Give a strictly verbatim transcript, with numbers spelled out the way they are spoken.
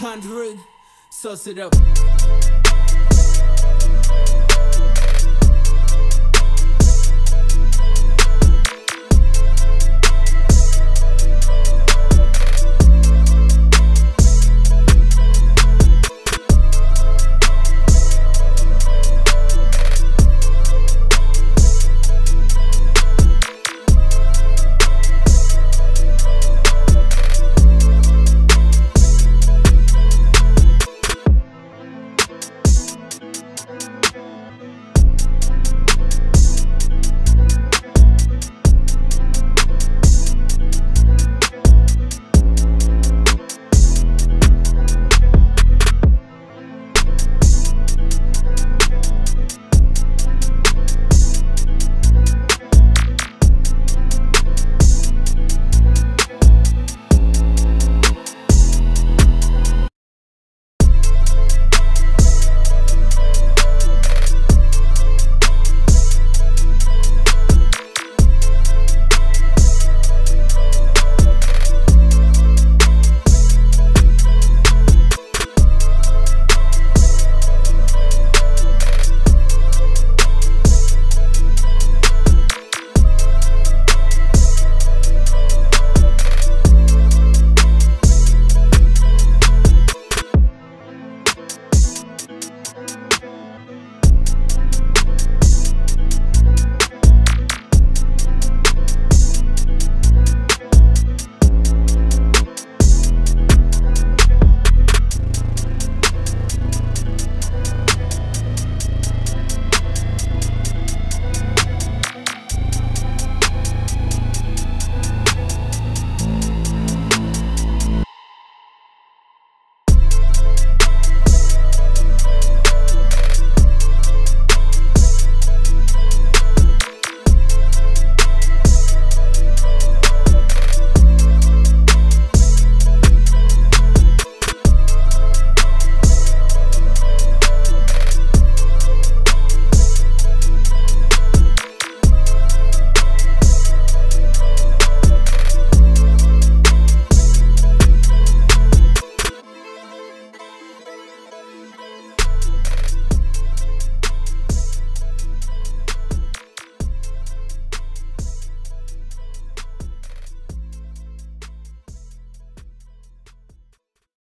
H V N D R E D, sauce it up.